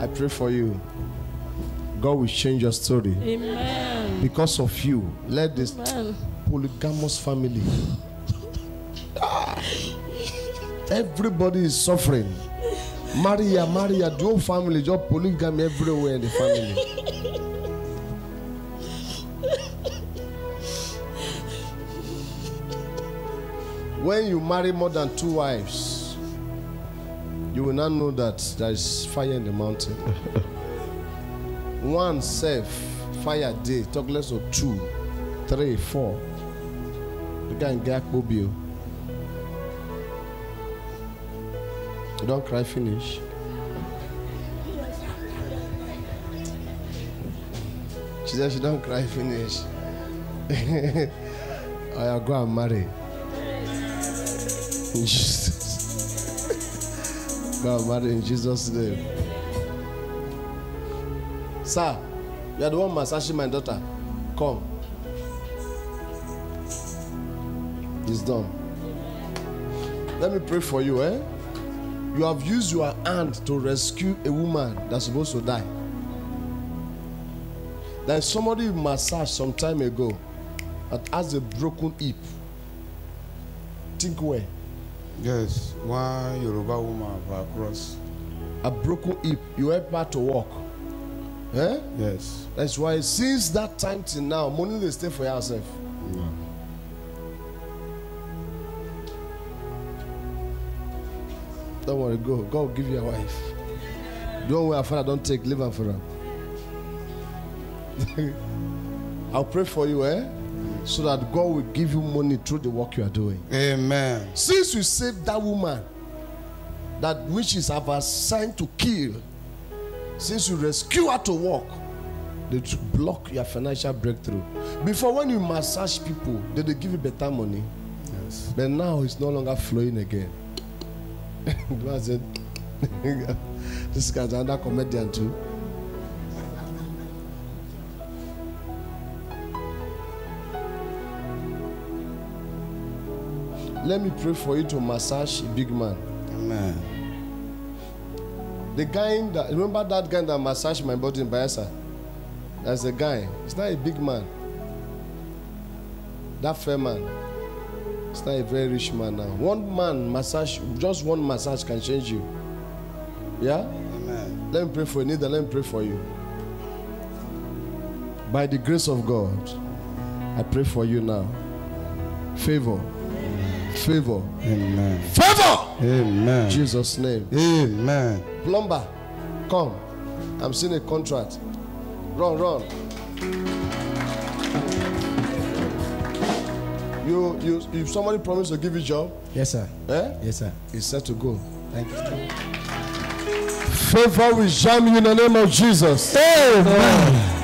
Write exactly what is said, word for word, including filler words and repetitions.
I pray for you. God will change your story. Amen. Because of you, let this Amen. polygamous family. Everybody is suffering. Maria, Maria, the whole family, just polygamy everywhere in the family. When you marry more than two wives, you will not know that there is fire in the mountain. One self, fire day, talk less of two, three, four. The guy in Giacobio. Don't cry, finish. She said she don't cry, finish. I'll go and marry. In Jesus. God, Mary, in Jesus' name. Sir, you are the one massaging my daughter. Come. It's done. Let me pray for you, eh? You have used your hand to rescue a woman that's supposed to die. Then somebody massaged some time ago that has a broken hip. Think where? Yes, one Yoruba woman across. A broken hip, you help her to walk. Eh? Yes. That's why since that time till now, money they stay for yourself. Yeah. Don't worry, go. God will give you a wife. Don't worry, Father, don't take, leave her for her. I'll pray for you, eh? So that God will give you money through the work you are doing. Amen. Since you saved that woman, that witches have assigned to kill, since you rescue her to walk, they block your financial breakthrough. Before, when you massage people, they, they give you better money. Yes. But now it's no longer flowing again. This guy's another comedian too. Let me pray for you to massage a big man. Amen. The guy in that, remember that guy that massaged my body in Biasa? That's a guy. It's not a big man. That fair man. It's not a very rich man now. One man massage, just one massage can change you. Yeah? Amen. Let me pray for you. Neither, let me pray for you. By the grace of God, I pray for you now. Favor. Favor. Amen. Favor. Amen. Jesus' name. Amen. Plumber, come. I'm seeing a contract. Run, run. You, you, if somebody promised to give you a job. Yes, sir. Eh? Yes, sir. It's set to go. Thank you. Favor will jam you in the name of Jesus. Amen. Amen.